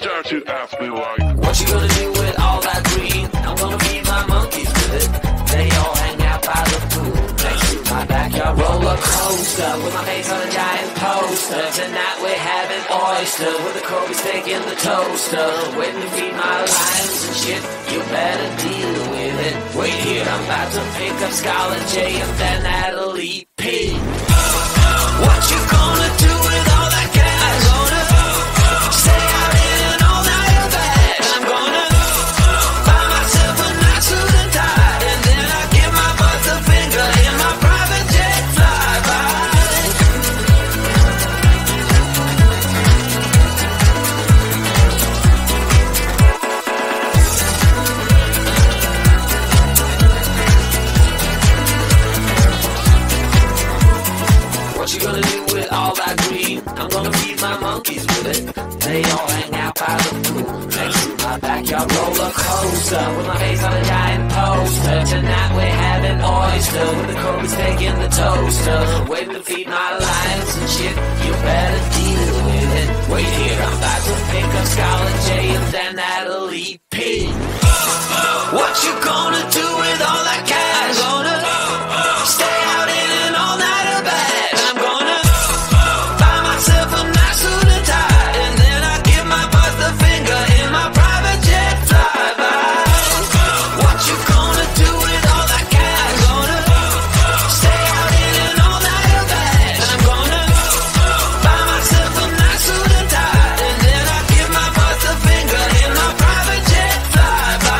start to ask me why. What you gonna do with all that green? I'm gonna feed my monkeys with it. They all hang out by the pool next to my backyard roller coaster, with my face on a giant poster. Tonight we're having oyster with a Kobe steak in the toaster. I'm waiting to feed my lions and shit. You better deal with it. Wait here, I'm about to pick up Scarlett J and then Natalie P. What you gonna do with all that cash? I'm gonna stay out in all night of that. I'm gonna buy myself a nice suit and tie, and then I give my butt the finger in my private jet flyby. What you gonna do with all that green? I'm gonna feed my monkeys with it. They all hang out by the pool next to my backyard roller coaster, with my face on a giant poster. Tonight we're having oyster with a Kobe steak in the toaster. Waiting to feed my lions and shit. You better deal with it. Wait here, I'm about to pick up Scarlett J and then Natalie P. What you gonna do with all that cash? I'm gonna stay out in an all-nighter bed. I'm gonna buy myself a nice suit and tie, and then I give my boss the finger in my private jet flyby. What you gonna do with all that cash? I'm gonna stay out in an all-nighter bed. I'm gonna buy myself a nice suit and tie, and then I give my boss the finger in my private jet flyby.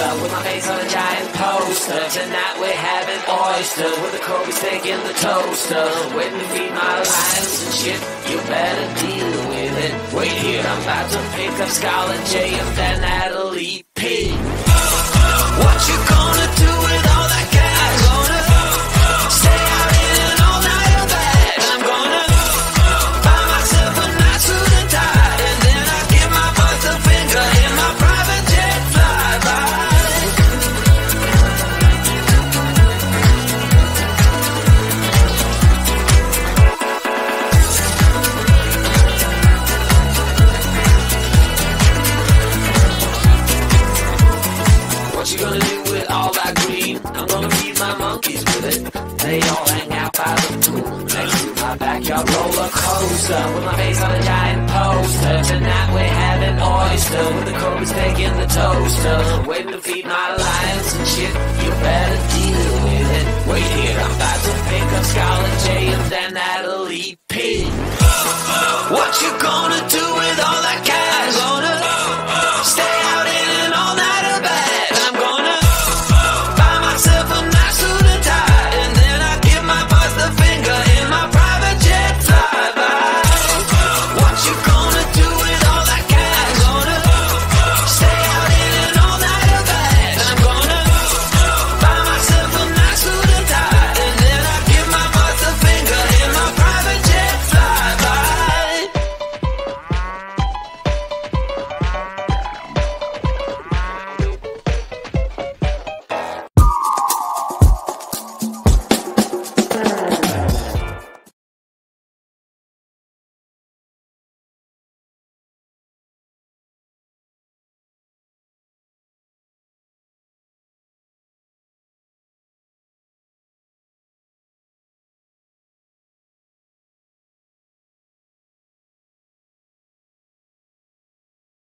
coaster with my face on a giant poster. Tonight we're having oyster with a Kobe steak in the toaster. Waiting to feed my lions and shit, you better deal with it. Wait here, I'm about to pick up Scarlett J and Natalie P. What you gonna do?